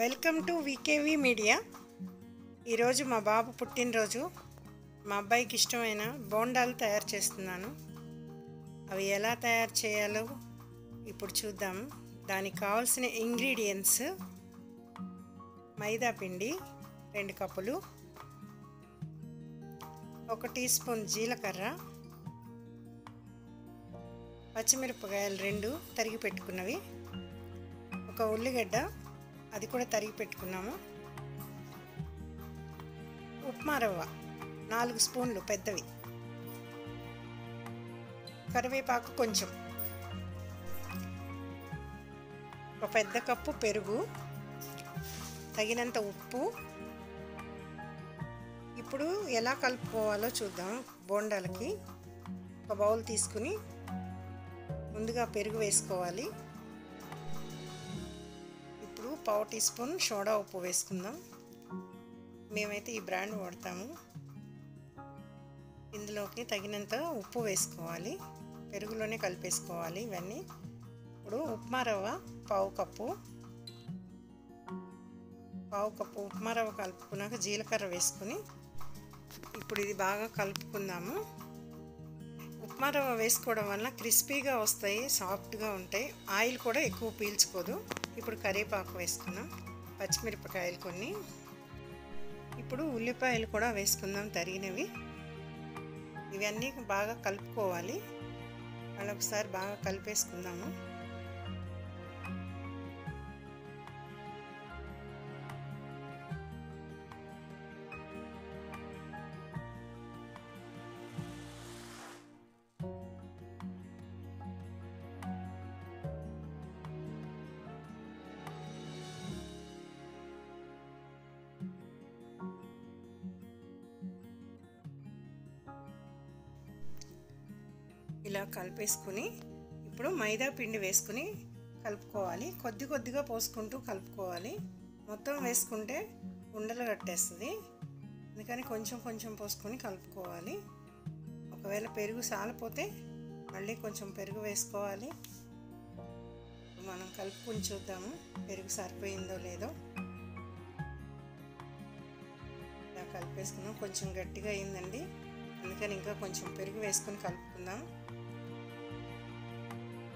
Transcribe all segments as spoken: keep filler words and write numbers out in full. Welcome to వీకేవీ media. ఈరోజు మా బాబు పుట్టినరోజు, మా అబ్బాయికి ఇష్టమైన బోండాలు తయారు చేస్తున్నాను। అవి ఎలా తయారు చేయాలో ఇప్పుడు చూద్దాం। దానికి కావాల్సిన ఇంగ్రీడియంట్స్: మైదా పిండి రెండు కప్పులు, ఒక టీ స్పూన్ జీలకర్ర, పచ్చిమిరపకాయలు రెండు తరిగి పెట్టుకున్నవి, ఒక ఉల్లిగడ్డ అది కూడా తరిగి పెట్టుకున్నాము, ఉప్మా రవ్వ నాలుగు స్పూన్లు పెద్దవి, కరివేపాకు కొంచెం, ఒక పెద్ద కప్పు పెరుగు, తగినంత ఉప్పు। ఇప్పుడు ఎలా కలుపుకోవాలో చూద్దాం। బోండాలకి ఒక బౌల్ తీసుకుని ముందుగా పెరుగు వేసుకోవాలి। పావు టీ స్పూన్ సోడా ఉప్పు వేసుకుందాం। మేమైతే ఈ బ్రాండ్ వాడతాము। ఇందులోకి తగినంత ఉప్పు వేసుకోవాలి, పెరుగులోనే కలిపేసుకోవాలి ఇవన్నీ। ఇప్పుడు ఉప్మా రవ్వ పావు కప్పు, పావు కప్పు ఉప్మా రవ్వ కలుపుకున్నాక జీలకర్ర వేసుకుని ఇప్పుడు ఇది బాగా కలుపుకుందాము। ఉప్మా రవ్వ వేసుకోవడం వల్ల క్రిస్పీగా వస్తాయి, సాఫ్ట్గా ఉంటాయి, ఆయిల్ కూడా ఎక్కువ పీల్చుకోదు। ఇప్పుడు కరివేపాకు వేసుకుందాం, పచ్చిమిరపకాయలు కొన్ని, ఇప్పుడు ఉల్లిపాయలు కూడా వేసుకుందాం తరిగినవి। ఇవన్నీ బాగా కలుపుకోవాలి, అలా ఒకసారి బాగా కలిపేసుకుందాము। ఇలా కలిపేసుకుని ఇప్పుడు మైదా పిండి వేసుకుని కలుపుకోవాలి। కొద్ది కొద్దిగా పోసుకుంటూ కలుపుకోవాలి, మొత్తం వేసుకుంటే ఉండలు కట్టేస్తుంది, అందుకని కొంచెం కొంచెం పోసుకొని కలుపుకోవాలి। ఒకవేళ పెరుగు సాలిపోతే మళ్ళీ కొంచెం పెరుగు వేసుకోవాలి। మనం కలుపుకొని చూద్దాము పెరుగు సరిపోయిందో లేదో। ఇలా కలిపేసుకున్నాం, కొంచెం గట్టిగా అయిందండి, అందుకని ఇంకా కొంచెం పెరుగు వేసుకొని కలుపుకుందాం।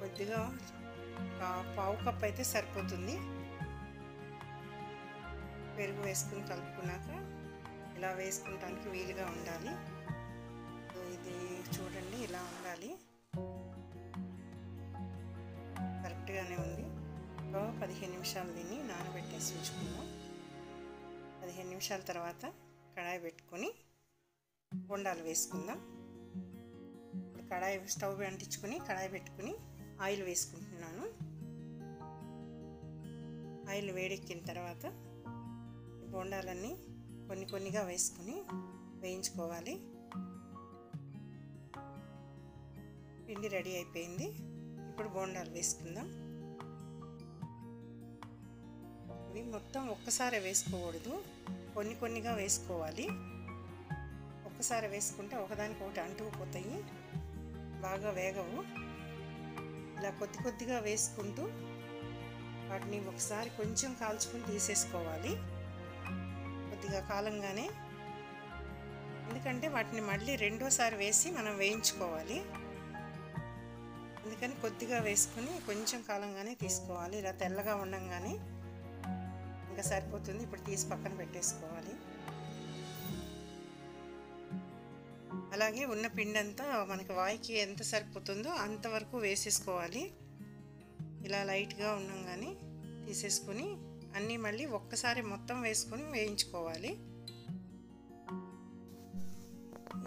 కొద్దిగా పావు కప్పు అయితే సరిపోతుంది। పెరుగు వేసుకుని కలుపుకున్నాక ఇలా వేసుకుంటానికి వీలుగా ఉండాలి, ఇది చూడండి ఇలా ఉండాలి, కరెక్ట్గానే ఉంది। ఒక పదిహేను నిమిషాలు దీన్ని నానబెట్టేసి ఉంచుకుందాం। పదిహేను నిమిషాల తర్వాత కడాయి పెట్టుకొని బొండాలు వేసుకుందాం। ఇప్పుడు కడాయి స్టవ్ అంటించుకుని కడాయి పెట్టుకుని ఆయిల్ వేసుకుంటున్నాను। ఆయిల్ వేడెక్కిన తర్వాత బొండాలన్నీ కొన్ని కొన్నిగా వేసుకుని వేయించుకోవాలి। పిండి రెడీ అయిపోయింది, ఇప్పుడు బొండాలు వేసుకుందాం। ఇవి మొత్తం ఒక్కసారి వేసుకోకూడదు, కొన్ని కొన్నిగా వేసుకోవాలి। ఒకసారి వేసుకుంటే ఒకదానికి ఒకటి అంటుకుపోతాయి, బాగా వేగవు। ఇలా కొద్ది కొద్దిగా వేసుకుంటూ వాటిని ఒకసారి కొంచెం కాల్చుకుని తీసేసుకోవాలి, కొద్దిగా కాలంగానే, ఎందుకంటే వాటిని మళ్ళీ రెండోసారి వేసి మనం వేయించుకోవాలి, అందుకని కొద్దిగా వేసుకుని కొంచెం కాలంగానే తీసుకోవాలి। ఇలా తెల్లగా ఉండంగానే ఇంకా సరిపోతుంది, ఇప్పుడు తీసి పక్కన పెట్టేసుకోవాలి। అలాగే ఉన్న పిండి అంతా మనకి వాయికి ఎంత సరిపోతుందో అంతవరకు వేసేసుకోవాలి। ఇలా లైట్గా ఉండగానే తీసేసుకుని అన్నీ మళ్ళీ ఒక్కసారి మొత్తం వేసుకొని వేయించుకోవాలి।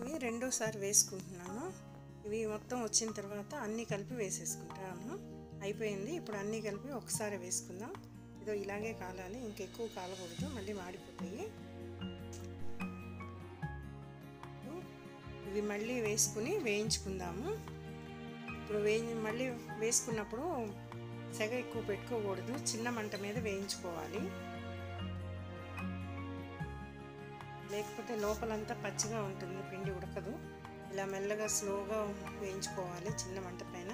ఇవి రెండోసారి వేసుకుంటున్నాను, ఇవి మొత్తం వచ్చిన తర్వాత అన్నీ కలిపి వేసేసుకుంటాను। అయిపోయింది, ఇప్పుడు అన్నీ కలిపి ఒకసారి వేసుకుందాం। ఇదో ఇలాగే కాలాలి, ఇంకెక్కువ కాలకూడదు, మళ్ళీ మాడిపోతాయి। ఇవి మళ్ళీ వేసుకుని వేయించుకుందాము। ఇప్పుడు వేయి మళ్ళీ వేసుకున్నప్పుడు సెగ ఎక్కువ పెట్టుకోకూడదు, చిన్న మంట మీద వేయించుకోవాలి, లేకపోతే లోపలంతా పచ్చిగా ఉంటుంది, పిండి ఉడకదు। ఇలా మెల్లగా స్లోగా వేయించుకోవాలి, చిన్న మంట పైన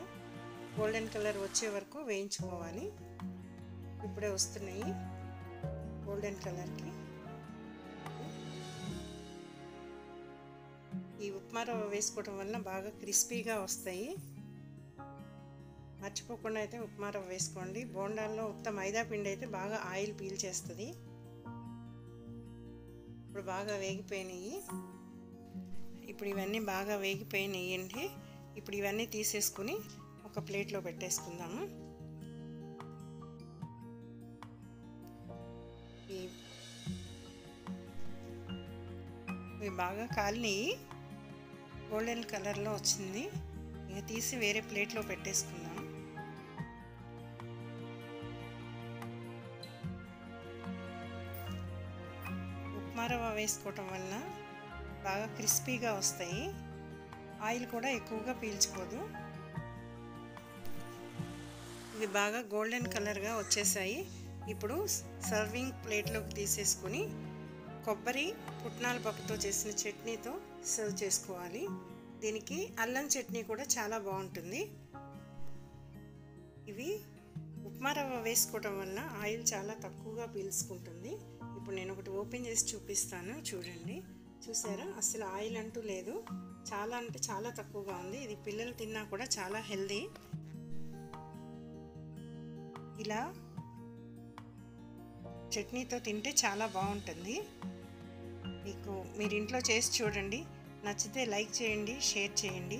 గోల్డెన్ కలర్ వచ్చే వరకు వేయించుకోవాలి। ఇప్పుడే వస్తున్నాయి, गोल्डन कलर की। उपमा रव वेसुकोवडं वल्ल बागा क्रिस्पीगा वस्तायि। मर्चिपोकुंडा अयिते उपमा रव वेसुकोंडि। बोंडाल्लो उक्त मैदा पिंडि अयिते बागा आयिल पील चेस्तदि। इप्पुडु बागा वेगिपोयिनयि। इप्पुडु इवन्नी बागा वेगिपोयिनयंडि। इप्पुडु इवन्नी तीसेसुकोनि ఒక ప్లేట్ లో పెట్టేసుకుందాము। ఇవి బాగా కాలి గోల్డెన్ కలర్ లో వచ్చింది। ఇక తీసి వేరే ప్లేట్ లో పెట్టేసుకుందాం। ఉప్మా రవ్వ వేసుకోవడం వల్ల బాగా క్రిస్పీగా వస్తాయి, ఆయిల్ కూడా ఎక్కువగా పీల్చుకోదు। ఇవి బాగా గోల్డెన్ కలర్గా వచ్చేసాయి। ఇప్పుడు సర్వింగ్ ప్లేట్లోకి తీసేసుకుని కొబ్బరి పుట్నాల పప్పుతో చేసిన చట్నీతో సర్వ్ చేసుకోవాలి। దీనికి అల్లం చట్నీ కూడా చాలా బాగుంటుంది। ఇవి ఉప్మా రవ్వ వేసుకోవడం వల్ల ఆయిల్ చాలా తక్కువగా పీల్చుకుంటుంది। ఇప్పుడు నేను ఒకటి ఓపెన్ చేసి చూపిస్తాను, చూడండి। చూసారా, అసలు ఆయిల్ అంటూ లేదు, చాలా అంటే చాలా తక్కువగా ఉంది। ఇది పిల్లలు తిన్నా కూడా చాలా హెల్దీ। ఇలా చట్నీతో తింటే చాలా బాగుంటుంది। మీకు మీరు ఇంట్లో చేసి చూడండి, నచ్చితే లైక్ చేయండి, షేర్ చేయండి।